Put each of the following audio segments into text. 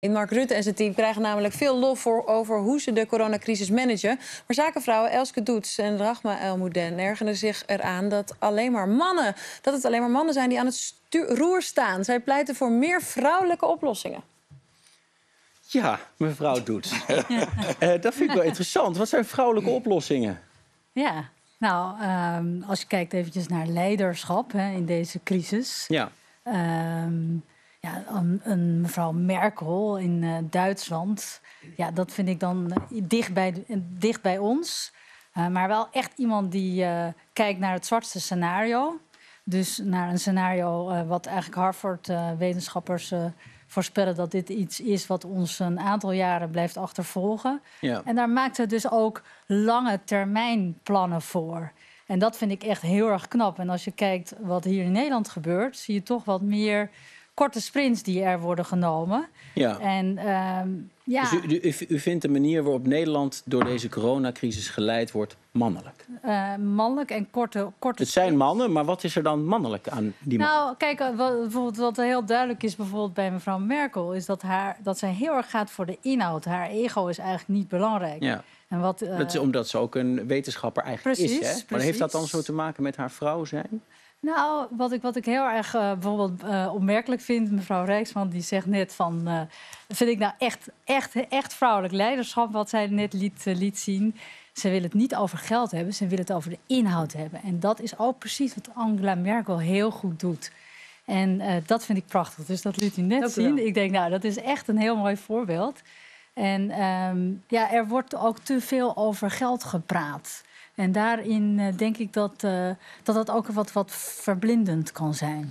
Mark Rutte en zijn team krijgen namelijk veel lof over hoe ze de coronacrisis managen. Maar zakenvrouwen Elske Doets en Rahma el Mouden ergeren zich eraan dat het alleen maar mannen zijn die aan het roer staan. Zij pleiten voor meer vrouwelijke oplossingen. Ja, mevrouw Doets. Dat vind ik wel interessant. Wat zijn vrouwelijke oplossingen? Ja, nou, als je kijkt eventjes naar leiderschap in deze crisis. Ja. Ja, een mevrouw Merkel in Duitsland, ja, dat vind ik dan dicht bij ons. Maar wel echt iemand die kijkt naar het zwartste scenario. Dus naar een scenario wat eigenlijk Harvard-wetenschappers voorspellen dat dit iets is wat ons een aantal jaren blijft achtervolgen. Ja. En daar maakt ze dus ook lange termijn plannen voor. En dat vind ik echt heel erg knap. En als je kijkt wat hier in Nederland gebeurt, zie je toch wat meer korte sprints die er worden genomen. Ja. En, ja. Dus u vindt de manier waarop Nederland door deze coronacrisis geleid wordt mannelijk? Mannelijk en korte het zijn sprints. Mannen, maar wat is er dan mannelijk aan die mannen? Nou, kijk, wat heel duidelijk is bijvoorbeeld bij mevrouw Merkel, is dat zij heel erg gaat voor de inhoud. Haar ego is eigenlijk niet belangrijk. Ja. En dat is omdat ze ook een wetenschapper eigenlijk is. Hè? Maar heeft dat dan zo te maken met haar vrouw zijn? Nou, wat ik heel erg bijvoorbeeld opmerkelijk vind, mevrouw Rijksman, die zegt net van, vind ik nou echt vrouwelijk leiderschap wat zij net liet zien. Ze wil het niet over geld hebben, ze wil het over de inhoud hebben. En dat is ook precies wat Angela Merkel heel goed doet. En dat vind ik prachtig, dus dat liet u net zien. Ik denk, nou, dat is echt een heel mooi voorbeeld. En ja, er wordt ook te veel over geld gepraat. En daarin denk ik dat ook wat verblindend kan zijn.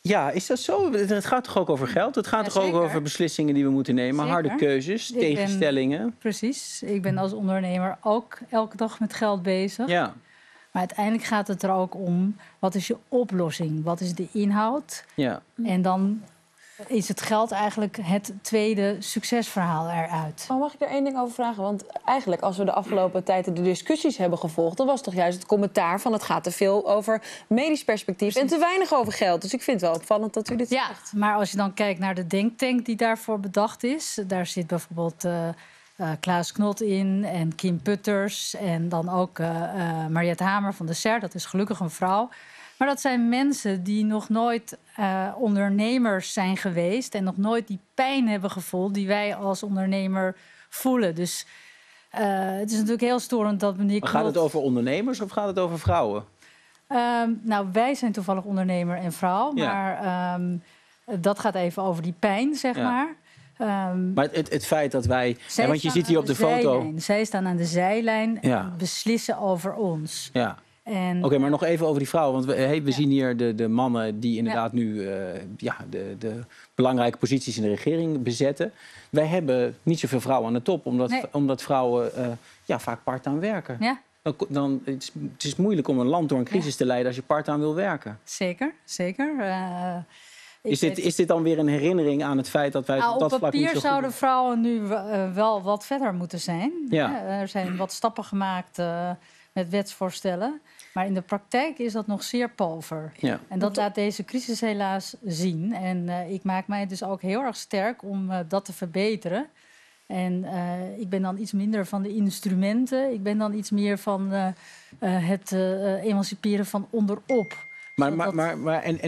Ja, is dat zo? Het gaat toch ook over geld? Het gaat toch ook over beslissingen die we moeten nemen? Zeker. Harde keuzes, tegenstellingen? Precies. Ik ben als ondernemer ook elke dag met geld bezig. Ja. Maar uiteindelijk gaat het er ook om, wat is je oplossing? Wat is de inhoud? Ja. En dan is het geld eigenlijk het tweede succesverhaal eruit. Maar mag ik er één ding over vragen? Want eigenlijk, als we de afgelopen tijd de discussies hebben gevolgd, dan was toch juist het commentaar van het gaat te veel over medisch perspectief en te weinig over geld. Dus ik vind het wel opvallend dat u dit zegt. Ja, maar als je dan kijkt naar de denktank die daarvoor bedacht is, daar zit bijvoorbeeld Klaas Knot in en Kim Putters en dan ook Mariette Hamer van de SER, dat is gelukkig een vrouw. Maar dat zijn mensen die nog nooit ondernemers zijn geweest en nog nooit die pijn hebben gevoeld die wij als ondernemer voelen. Dus het is natuurlijk heel storend dat meneer Knot. Gaat het over ondernemers of gaat het over vrouwen? Nou, wij zijn toevallig ondernemer en vrouw, maar dat gaat even over die pijn, zeg maar. Maar het feit dat wij, want je ziet hier op de foto, zij staan aan de zijlijn en beslissen over ons. Ja. Oké, maar nog even over die vrouwen. Want we zien hier de mannen die inderdaad nu de belangrijke posities in de regering bezetten. Wij hebben niet zoveel vrouwen aan de top, omdat vrouwen vaak part-time werken. Ja. Het is moeilijk om een land door een crisis te leiden als je part-time wil werken. Zeker, zeker. Is dit dan weer een herinnering aan het feit dat wij op dat vlak niet zo goed... Op papier zouden vrouwen nu wel wat verder moeten zijn. Ja. Er zijn wat stappen gemaakt met wetsvoorstellen. Maar in de praktijk is dat nog zeer pover. Ja. En dat laat deze crisis helaas zien. En ik maak mij dus ook heel erg sterk om dat te verbeteren. En ik ben dan iets minder van de instrumenten. Ik ben dan iets meer van het emanciperen van onderop. Maar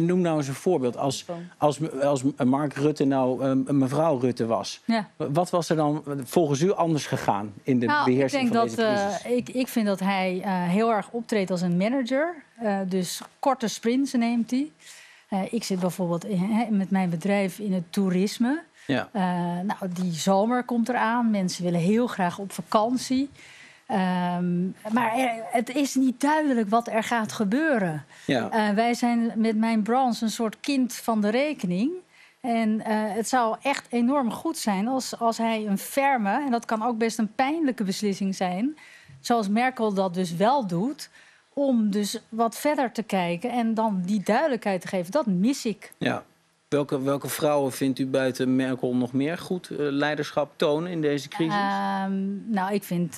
noem nou eens een voorbeeld. Als Mark Rutte nou mevrouw Rutte was, wat was er dan volgens u anders gegaan in de beheersing van deze crisis? Ik vind dat hij heel erg optreedt als een manager. Dus korte sprints neemt hij. Ik zit bijvoorbeeld met mijn bedrijf in het toerisme. Ja. Nou, die zomer komt eraan. Mensen willen heel graag op vakantie. Maar het is niet duidelijk wat er gaat gebeuren. Ja. Wij zijn met mijn branche een soort kind van de rekening. En het zou echt enorm goed zijn als hij een ferme, en dat kan ook best een pijnlijke beslissing zijn, zoals Merkel dat dus wel doet, om dus wat verder te kijken en dan die duidelijkheid te geven. Dat mis ik. Ja. Welke vrouwen vindt u buiten Merkel nog meer goed leiderschap tonen in deze crisis? Nou, ik vind,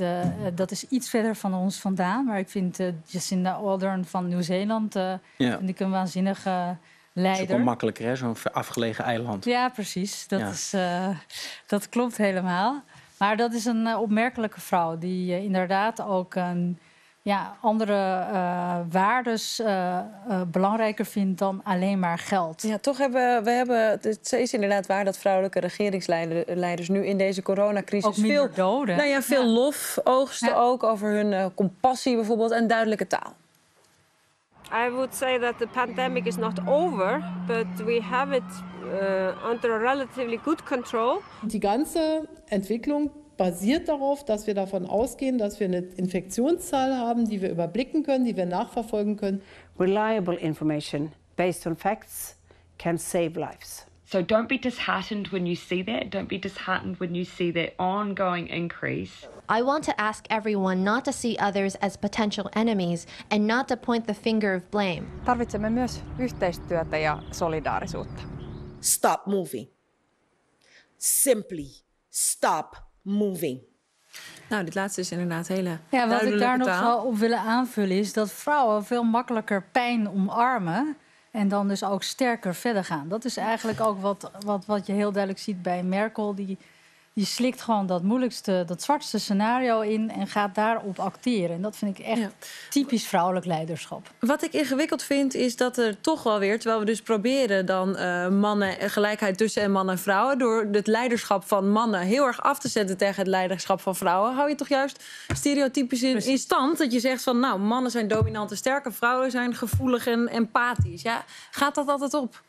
dat is iets verder van ons vandaan. Maar ik vind Jacinda Ardern van Nieuw-Zeeland vind ik een waanzinnige leider. Dat is ook makkelijker, hè? Zo'n afgelegen eiland. Ja, precies. Dat klopt helemaal. Maar dat is een opmerkelijke vrouw die inderdaad ook andere waardes belangrijker vindt dan alleen maar geld. Ja, toch het is inderdaad waar dat vrouwelijke regeringsleiders nu in deze coronacrisis ook minder doden. Nou ja, veel lof oogsten ook over hun compassie bijvoorbeeld en duidelijke taal. I would say that the pandemic is not over, but we have it under a relatively good control. Die ganze Entwicklung basiert darauf, dass wir davon ausgehen, dass wir eine Infektionszahl haben, die wir überblicken können, die wir nachverfolgen können. Reliable information based on facts can save lives. So don't be disheartened when you see that. Don't be disheartened when you see that ongoing increase. I want to ask everyone not to see others as potential enemies and not to point the finger of blame. Tarvitsemme myös yhteistyötä ja solidaarisuutta. Stop moving. Simply stop moving. Nou, dit laatste is inderdaad hele duidelijke wat ik daar taal. Nog wel op willen aanvullen is dat vrouwen veel makkelijker pijn omarmen en dan dus ook sterker verder gaan. Dat is eigenlijk ook wat je heel duidelijk ziet bij Merkel. Die slikt gewoon dat moeilijkste, dat zwartste scenario in en gaat daarop acteren. En dat vind ik echt typisch vrouwelijk leiderschap. Wat ik ingewikkeld vind is dat er toch wel weer, terwijl we dus proberen dan gelijkheid tussen mannen en vrouwen, door het leiderschap van mannen heel erg af te zetten tegen het leiderschap van vrouwen, hou je toch juist stereotypisch in stand. Dat je zegt van, nou, mannen zijn dominant en sterke, vrouwen zijn gevoelig en empathisch. Ja, gaat dat altijd op?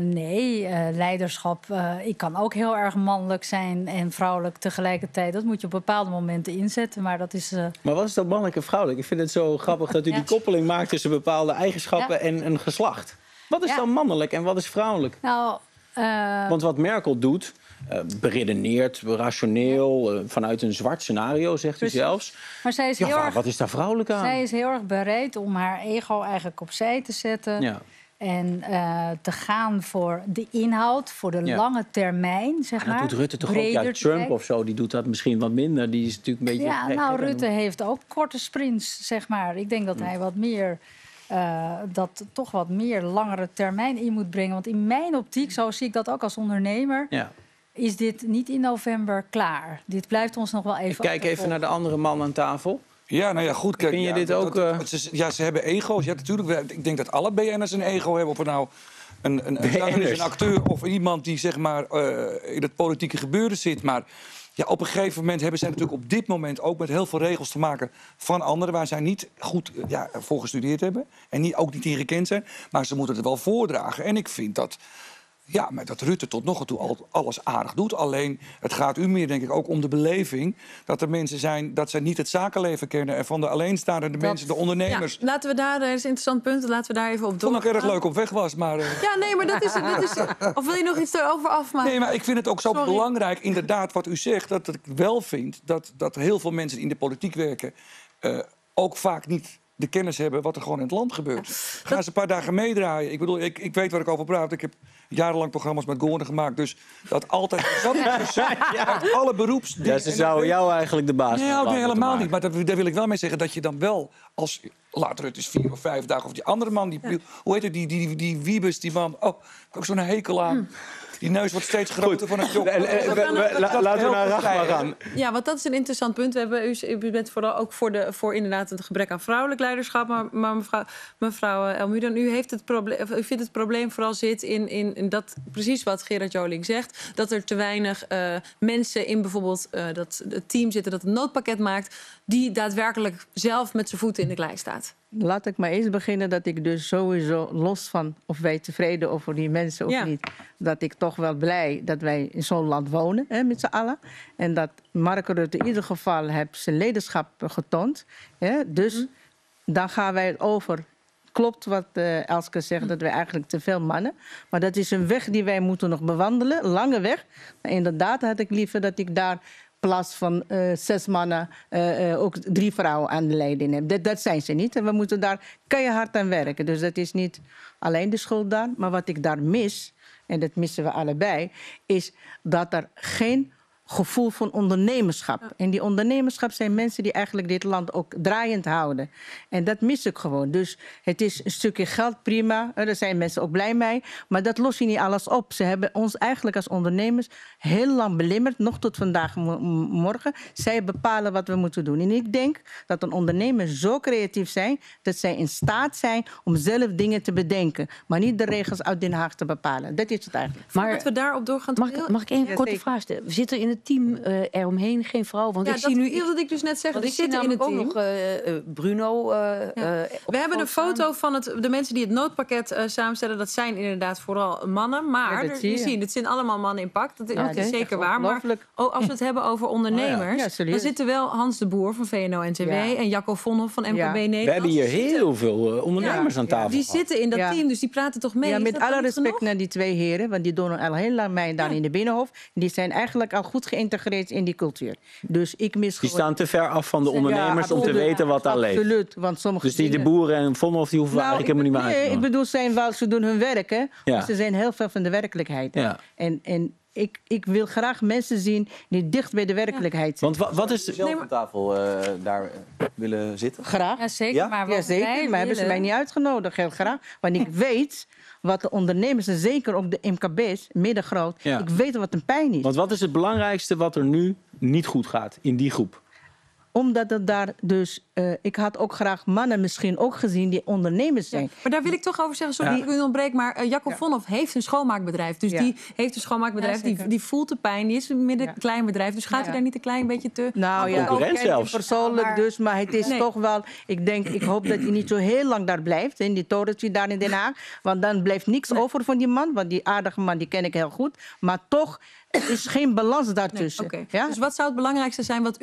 Nee, leiderschap. Ik kan ook heel erg mannelijk zijn en vrouwelijk tegelijkertijd. Dat moet je op bepaalde momenten inzetten, maar dat is... Maar wat is dat mannelijk en vrouwelijk? Ik vind het zo grappig dat u die koppeling maakt tussen bepaalde eigenschappen en een geslacht. Wat is dan mannelijk en wat is vrouwelijk? Nou, want wat Merkel doet, beredeneert, rationeel, vanuit een zwart scenario, zegt u zelfs. Maar zij is wat is daar vrouwelijk aan? Zij is heel erg bereid om haar ego eigenlijk opzij te zetten... Ja. En te gaan voor de inhoud, voor de lange termijn, zeg maar. Dat doet Rutte toch ook? Ja, Trump of zo, die doet dat misschien wat minder. Die is natuurlijk een beetje... Ja, nou, Rutte heeft ook korte sprints, zeg maar. Ik denk dat hij toch wat meer langere termijn in moet brengen. Want in mijn optiek, zo zie ik dat ook als ondernemer... Ja. Is dit niet in november klaar. Dit blijft ons nog wel even... Ik kijk even naar de andere man aan tafel... Ja, nou ja, goed. Kijk, vind je dit ook... Ze hebben ego's. Ja, natuurlijk. Ik denk dat alle BN'ers een ego hebben. Of er nou een acteur of iemand die zeg maar in het politieke gebeuren zit. Maar ja, op een gegeven moment hebben zij natuurlijk op dit moment ook met heel veel regels te maken van anderen waar zij niet goed voor gestudeerd hebben. En ook niet in gekend zijn. Maar ze moeten het wel voordragen. En ik vind dat... Ja, maar dat Rutte tot nog toe al alles aardig doet. Alleen, het gaat u meer, denk ik, ook om de beleving... dat er mensen zijn, dat zij niet het zakenleven kennen... en van de alleenstaande mensen, de ondernemers. Ja, laten we daar, dat is een interessant punt, laten we daar even op door. Ik vond nog erg leuk op weg was, maar... Ja, nee, maar dat is... Of wil je nog iets erover afmaken? Nee, maar ik vind het ook zo belangrijk, inderdaad, wat u zegt... dat ik wel vind dat heel veel mensen die in de politiek werken... ook vaak niet... de kennis hebben wat er gewoon in het land gebeurt. Gaan ze een paar dagen meedraaien. Ik bedoel, ik weet waar ik over praat. Ik heb jarenlang programma's met Goornen gemaakt. Dus dat altijd... Dat is uit alle beroeps... Ja, ze zouden jou eigenlijk de baas van maken. Nee, helemaal niet. Maar daar wil ik wel mee zeggen dat je dan wel... als later het is 4 of 5 dagen... of die andere man, hoe heet het, die Wiebes, die man... Oh, ook zo'n hekel aan... Die neus wordt steeds groter van het job. Laten we naar Rachma gaan. Ja, want dat is een interessant punt. U bent vooral ook voor inderdaad het gebrek aan vrouwelijk leiderschap. Maar mevrouw el Mouden, u vindt het probleem vooral zit in dat, precies wat Gerard Joling zegt... dat er te weinig mensen in bijvoorbeeld het team zitten... dat het noodpakket maakt, die daadwerkelijk zelf met zijn voeten in de klei staat. Laat ik maar eens beginnen dat ik dus sowieso los van of wij tevreden over die mensen of niet... dat ik toch wel blij dat wij in zo'n land wonen, hè, met z'n allen. En dat Mark Rutte in ieder geval heeft zijn leiderschap getoond. Hè. Dus dan gaan wij het over. Klopt wat Elske zegt, dat wij eigenlijk te veel mannen... maar dat is een weg die wij moeten nog bewandelen, lange weg. Maar inderdaad had ik liever dat ik daar... in plaats van 6 mannen ook 3 vrouwen aan de leiding hebben. Dat zijn ze niet. En we moeten daar keihard aan werken. Dus dat is niet alleen de schuld daar. Maar wat ik daar mis, en dat missen we allebei... is dat er geen gevoel van ondernemerschap. En die ondernemerschap zijn mensen die eigenlijk dit land ook draaiend houden. En dat mis ik gewoon. Dus het is een stukje geld, prima. Daar zijn mensen ook blij mee. Maar dat lost je niet alles op. Ze hebben ons eigenlijk als ondernemers heel lang belemmerd. Nog tot vandaag morgen. Zij bepalen wat we moeten doen. En ik denk dat een ondernemer zo creatief zijn dat zij in staat zijn om zelf dingen te bedenken. Maar niet de regels uit Den Haag te bepalen. Dat is het eigenlijk. Maar dat we daarop doorgaan... Mag ik even een korte vraag stellen? Zit er in het team eromheen geen vrouw? Want ja, ik zie nu wat ik dus net zeg. Er zitten in het team ook nog Bruno. We hebben een foto van de mensen die het noodpakket samenstellen. Dat zijn inderdaad vooral mannen. Maar het zijn allemaal mannen in pak. Dat is zeker waar. Maar als we het hebben over ondernemers... dan zitten wel Hans de Boer van VNO-NCW... en Jacco Vonhof van MKB Nederland. We hebben hier heel veel ondernemers aan tafel. Die zitten in dat team, dus die praten toch mee. Ja, met alle respect naar die twee heren... want die doen al heel lang mee in de Binnenhof. Die zijn eigenlijk al goed geïntegreerd in die cultuur. Dus ik mis die staan te ver af van de ondernemers om te weten wat daar leeft. Absoluut, want sommige dus de boeren en Vonhof die hoeven eigenlijk helemaal niet meer uit. Nee, ik bedoel, ze doen hun werk, hè. Ja. Maar ze zijn heel ver van de werkelijkheid. Ja. En ik wil graag mensen zien die dicht bij de werkelijkheid zijn. Want wat is... zelf aan tafel daar willen zitten? Graag. Ja, zeker. Ja? Maar maar hebben ze mij niet uitgenodigd, heel graag. Want ik weet... wat de ondernemers, en zeker ook de MKB's, middengroot... Ik weet wat een pijn is. Want wat is het belangrijkste wat er nu niet goed gaat in die groep? Omdat het daar dus... ik had ook graag mannen misschien ook gezien die ondernemers zijn. Ja, maar daar wil ik toch over zeggen, sorry, ik ontbreek... maar Jacco Vonhof heeft een schoonmaakbedrijf. Dus die heeft een schoonmaakbedrijf, die voelt de pijn. Die is een klein bedrijf, dus gaat u daar niet een klein beetje te... Nou ja, concurrent zelfs. Persoonlijk dus, maar het is toch wel... Ik hoop dat hij niet zo heel lang daar blijft, in die torentje daar in Den Haag. Want dan blijft niks over van die man, want die aardige man, die ken ik heel goed. Maar toch... er is geen balans daartussen. Ja? Dus wat zou het belangrijkste zijn wat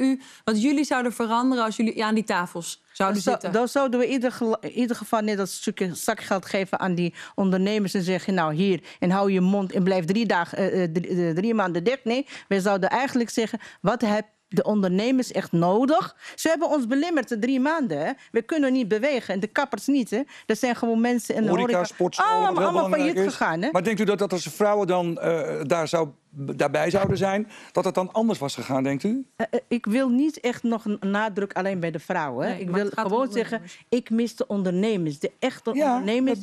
jullie zouden veranderen... als jullie aan die tafels zouden zitten? Dan zouden we in ieder geval net dat stukje zakgeld geven aan die ondernemers... en zeggen, nou hier, en hou je mond en blijf drie maanden dicht. Nee, wij zouden eigenlijk zeggen, wat heb de ondernemers echt nodig? Ze hebben ons belemmerd de 3 maanden. Hè? We kunnen niet bewegen en de kappers niet. Hè? Dat zijn gewoon mensen en de horeca allemaal failliet gegaan. Hè? Maar denkt u dat als vrouwen dan daarbij zouden zijn, dat het dan anders was gegaan, denkt u? Ik wil niet echt nog een nadruk alleen bij de vrouwen. Hè? Nee, ik wil gewoon zeggen, ik mis de ondernemers. De echte ondernemers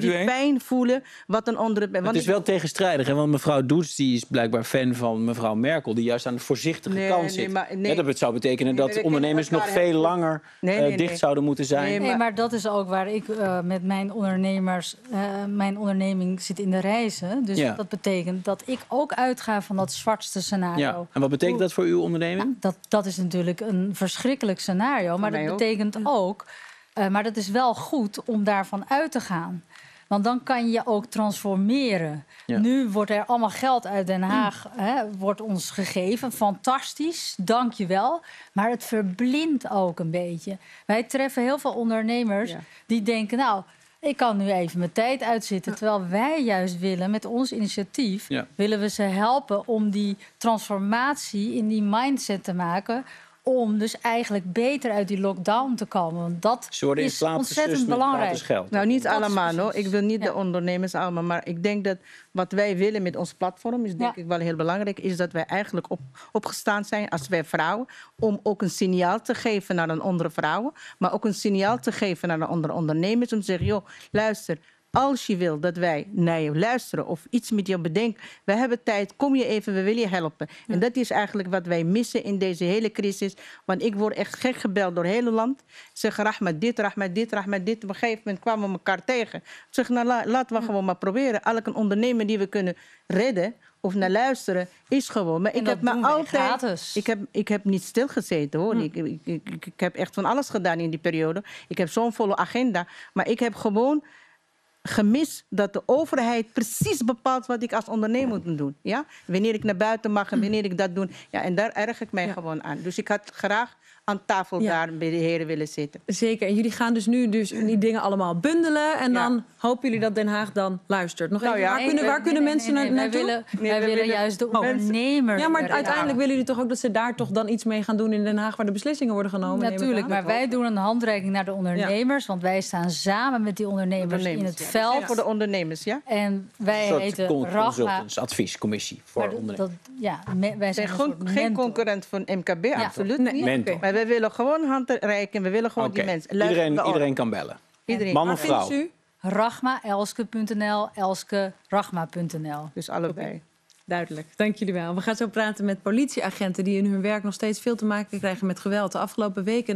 die pijn voelen. Wat een het is wel tegenstrijdig, hè? Want mevrouw Doets die is blijkbaar fan van mevrouw Merkel... die juist aan de voorzichtige kant zit. Dat zou betekenen dat ondernemers nog veel langer dicht zouden moeten zijn. Nee, maar dat is ook waar ik met mijn ondernemers... mijn onderneming zit in de reizen. Dus dat betekent dat ik ook uitgaan van dat zwartste scenario. Ja. En wat betekent dat voor uw onderneming? Nou, dat is natuurlijk een verschrikkelijk scenario. Maar dat betekent ook... maar dat is wel goed om daarvan uit te gaan. Want dan kan je ook transformeren. Ja. Nu wordt er allemaal geld uit Den Haag wordt ons gegeven. Fantastisch, dank je wel. Maar het verblindt ook een beetje. Wij treffen heel veel ondernemers die denken... nou. Ik kan nu even mijn tijd uitzitten. Terwijl wij juist willen, met ons initiatief... willen we ze helpen om die transformatie in die mindset te maken... om dus eigenlijk beter uit die lockdown te komen. Want dat is ontzettend belangrijk. Geld, nou, niet allemaal, hoor. Ik wil niet de ondernemers allemaal... maar ik denk dat wat wij willen met ons platform... is denk ik wel heel belangrijk... is dat wij eigenlijk opgestaan zijn als wij vrouwen... om ook een signaal te geven naar een andere vrouwen... maar ook een signaal te geven naar de andere ondernemers... om te zeggen, joh, luister... als je wil dat wij naar je luisteren of iets met jou bedenken... we hebben tijd, kom je even, we willen je helpen. Ja. En dat is eigenlijk wat wij missen in deze hele crisis. Want ik word echt gek gebeld door het hele land. Zeg, Rahma dit, Rahma dit, Rahma dit. Op een gegeven moment kwamen we elkaar tegen. Zeg, nou, laten we gewoon maar proberen. Elke ondernemer die we kunnen redden... of naar luisteren, is gewoon. Maar ik heb me altijd... Ik heb niet stilgezeten, hoor. Ik heb echt van alles gedaan in die periode. Ik heb zo'n volle agenda. Maar ik heb gewoon... gemist dat de overheid precies bepaalt wat ik als ondernemer moet doen. Ja? Wanneer ik naar buiten mag en wanneer ik dat doe. Ja, en daar erg ik mij gewoon aan. Dus ik had graag... aan tafel daar bij de heren willen zitten. Zeker. En jullie gaan dus nu die dingen allemaal bundelen. En dan hopen jullie dat Den Haag dan luistert. Nog even, waar kunnen mensen naartoe? Wij willen juist de ondernemers. Ja, maar uiteindelijk willen jullie toch ook dat ze daar toch dan iets mee gaan doen in Den Haag, waar de beslissingen worden genomen? Natuurlijk, maar wij doen een handreiking naar de ondernemers. Ja. Want wij staan samen met die ondernemers in het veld. Ja. Voor de ondernemers, ja. En wij heten Rachma adviescommissie voor ondernemers. Wij zijn geen concurrent van MKB, absoluut niet. Okay. Maar wij willen gewoon handreiken. We willen gewoon die mensen. Iedereen kan bellen. Iedereen. Man of vrouw. Rahma.elske.nl, elske.rahma.nl. Dus allebei. Okay. Duidelijk. Dank jullie wel. We gaan zo praten met politieagenten die in hun werk nog steeds veel te maken krijgen met geweld de afgelopen weken.